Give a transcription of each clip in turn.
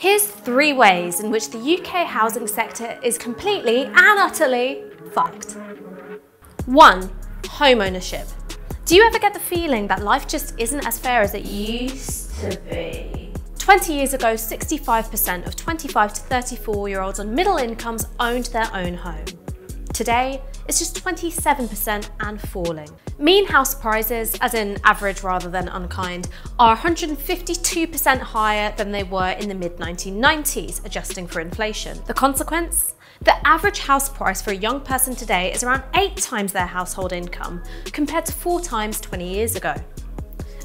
Here's 3 ways in which the UK housing sector is completely and utterly fucked. 1. Home ownership. Do you ever get the feeling that life just isn't as fair as it used to be? 20 years ago, 65% of 25 to 34-year-olds on middle incomes owned their own home. Today, it's just 27% and falling. Mean house prices, as in average rather than unkind, are 152% higher than they were in the mid-1990s, adjusting for inflation. The consequence? The average house price for a young person today is around 8 times their household income, compared to 4 times 20 years ago.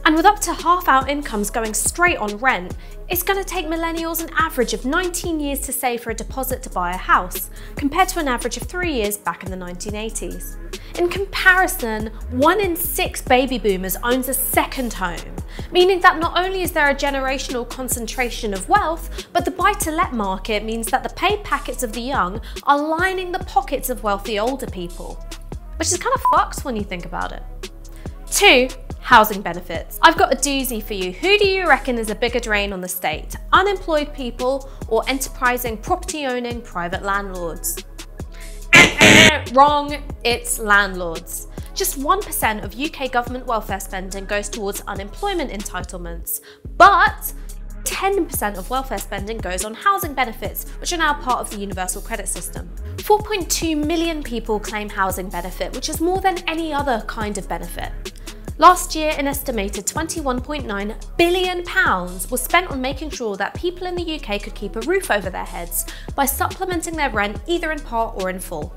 And with up to half our incomes going straight on rent, it's going to take millennials an average of 19 years to save for a deposit to buy a house, compared to an average of 3 years back in the 1980s. In comparison, 1 in 6 baby boomers owns a second home, meaning that not only is there a generational concentration of wealth, but the buy-to-let market means that the pay packets of the young are lining the pockets of wealthy older people, which is kind of fucked when you think about it. 2. Housing benefits. I've got a doozy for you. Who do you reckon is a bigger drain on the state? Unemployed people or enterprising, property-owning private landlords? Wrong, it's landlords. Just 1% of UK government welfare spending goes towards unemployment entitlements, but 10% of welfare spending goes on housing benefits, which are now part of the universal credit system. 4.2 million people claim housing benefit, which is more than any other kind of benefit. Last year, an estimated £21.9 billion was spent on making sure that people in the UK could keep a roof over their heads by supplementing their rent either in part or in full.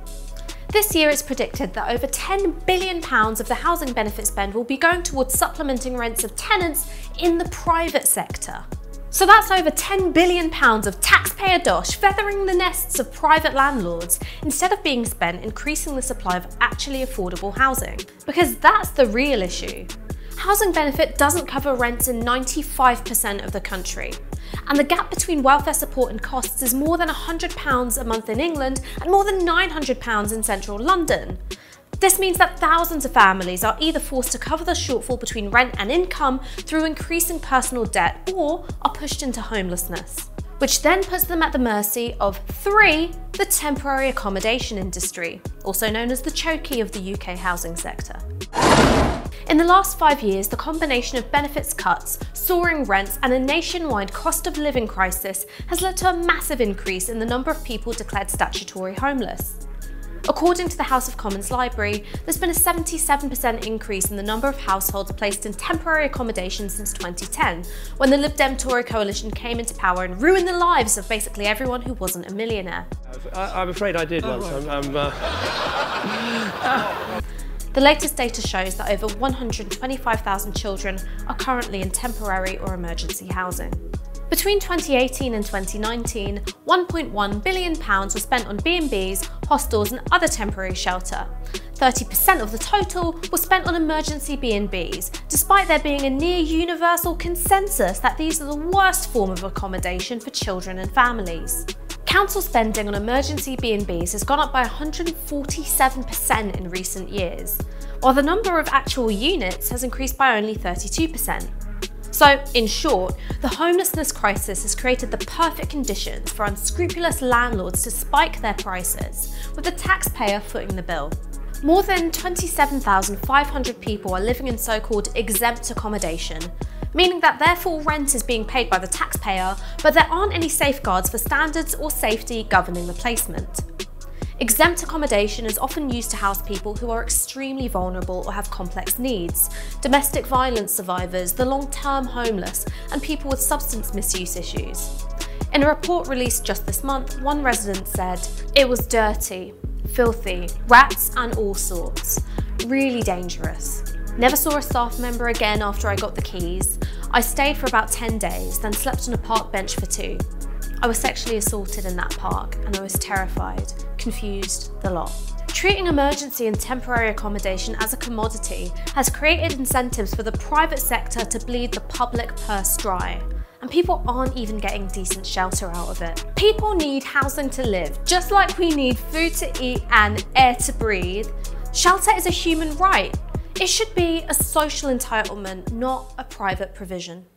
This year, it's predicted that over £10 billion of the housing benefit spend will be going towards supplementing rents of tenants in the private sector. So that's over £10 billion of taxpayer dosh feathering the nests of private landlords instead of being spent increasing the supply of actually affordable housing. Because that's the real issue. Housing benefit doesn't cover rents in 95% of the country. And the gap between welfare support and costs is more than £100 a month in England and more than £900 in central London. This means that thousands of families are either forced to cover the shortfall between rent and income through increasing personal debt or are pushed into homelessness, which then puts them at the mercy of 3, the temporary accommodation industry, also known as the Choky of the UK housing sector. In the last 5 years, the combination of benefits cuts, soaring rents and a nationwide cost of living crisis has led to a massive increase in the number of people declared statutory homeless. According to the House of Commons Library, there's been a 77% increase in the number of households placed in temporary accommodation since 2010, when the Lib Dem Tory coalition came into power and ruined the lives of basically everyone who wasn't a millionaire. I'm afraid I did once. Right. The latest data shows that over 125,000 children are currently in temporary or emergency housing. Between 2018 and 2019, £1.1 billion was spent on B&Bs, hostels and other temporary shelter. 30% of the total was spent on emergency B&Bs, despite there being a near universal consensus that these are the worst form of accommodation for children and families. Council spending on emergency B&Bs has gone up by 147% in recent years, while the number of actual units has increased by only 32%. So, in short, the homelessness crisis has created the perfect conditions for unscrupulous landlords to spike their prices, with the taxpayer footing the bill. More than 27,500 people are living in so-called exempt accommodation, meaning that their full rent is being paid by the taxpayer, but there aren't any safeguards for standards or safety governing the placement. Exempt accommodation is often used to house people who are extremely vulnerable or have complex needs, domestic violence survivors, the long-term homeless, and people with substance misuse issues. In a report released just this month, one resident said, "It was dirty, filthy, rats and all sorts. Really dangerous. Never saw a staff member again after I got the keys. I stayed for about 10 days, then slept on a park bench for 2. I was sexually assaulted in that park and I was terrified, confused, the lot." Treating emergency and temporary accommodation as a commodity has created incentives for the private sector to bleed the public purse dry, and people aren't even getting decent shelter out of it. People need housing to live, just like we need food to eat and air to breathe. Shelter is a human right. It should be a social entitlement, not a private provision.